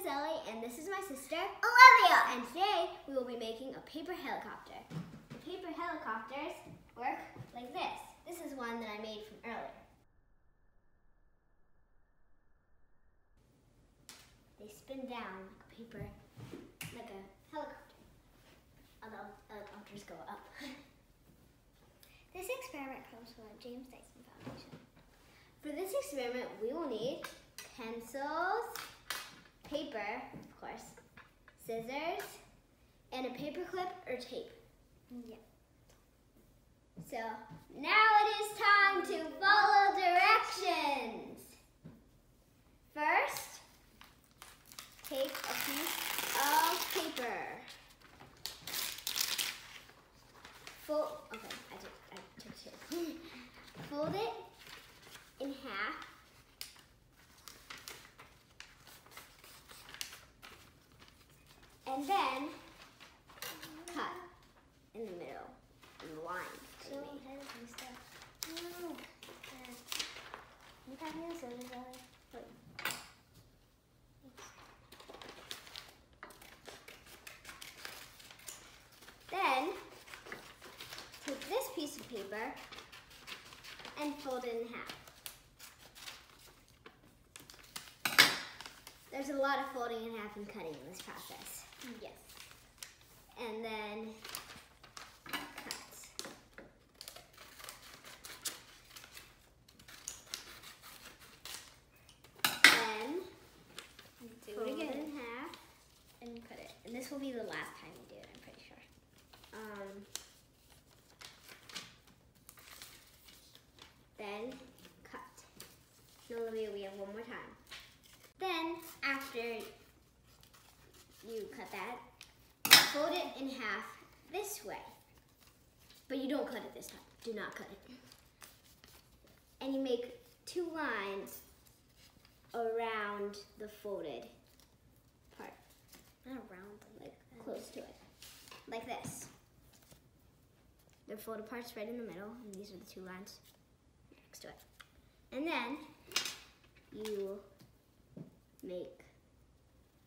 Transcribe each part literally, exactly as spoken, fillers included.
am Zoe, and this is my sister, Olivia. And today, we will be making a paper helicopter. The paper helicopters work like this. This is one that I made from earlier. They spin down like a paper, like a helicopter. Although, helicopters go up. This experiment comes from the James Dyson Foundation. For this experiment, we will need pencils, paper, of course, scissors, and a paper clip or tape. Yeah. So now it is time to follow directions. First, take a piece of paper. Fold. Okay, I took I took shape. Fold it in half. And then cut in the middle and the line. So heavy stuff. No. You got me the scissors, Zoe. Then take this piece of paper and fold it in half. There's a lot of folding in half and cutting in this process. Yes. And then cut. Then do fold it again in half and cut it. And this will be the last time we do it, I'm pretty sure. Um, then cut. Now, Olivia, we have one more time. Then after you cut that, fold it in half this way. But you don't cut it this time. Do not cut it. And you make two lines around the folded part. Not around, like close to it. Like this. The folded part's right in the middle, and these are the two lines next to it. And then you make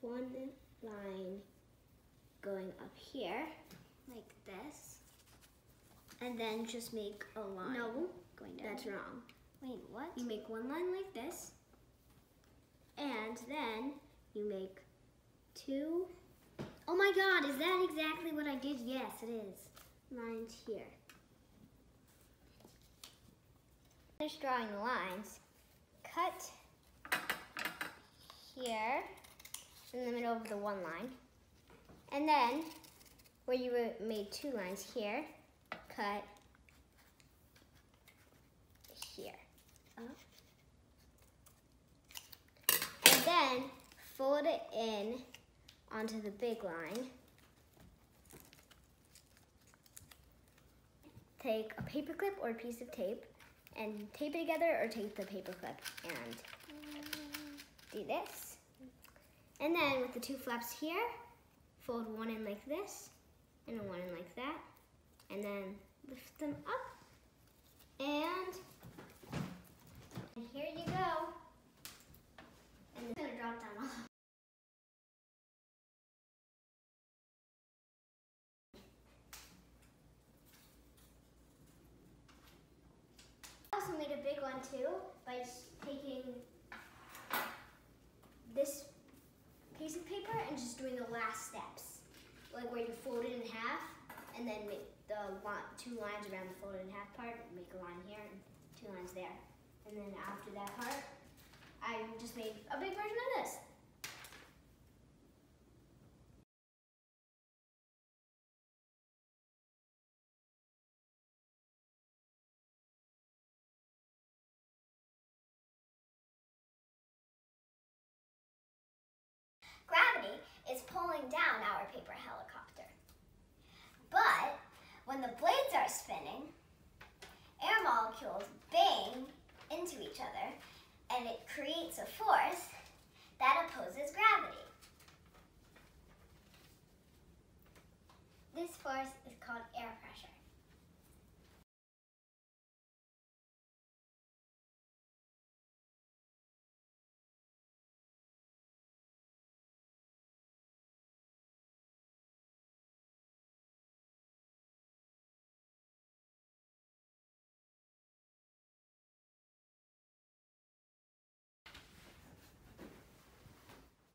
one line going up here, like this, and then just make a line. No, going down. That's wrong. Wait, what? You make one line like this, and then you make two. Oh my God, is that exactly what I did? Yes, it is. Lines here. Finish drawing the lines. Cut here, in the middle of the one line. And then, where you made two lines here, cut here. Oh. And then, fold it in onto the big line. Take a paper clip or a piece of tape and tape it together, or take the paper clip and do this. And then with the two flaps here, fold one in like this, and one in like that, and then lift them up, and, and here you go. And it's gonna drop down off. I also made a big one too by taking this piece of paper and just doing the last steps, like where you fold it in half and then make the line, two lines around the folded in half part, and make a line here and two lines there. And then after that part, I just made a big version of this. Gravity is pulling down our paper helicopter. But when the blades are spinning, air molecules bang into each other, and it creates a force that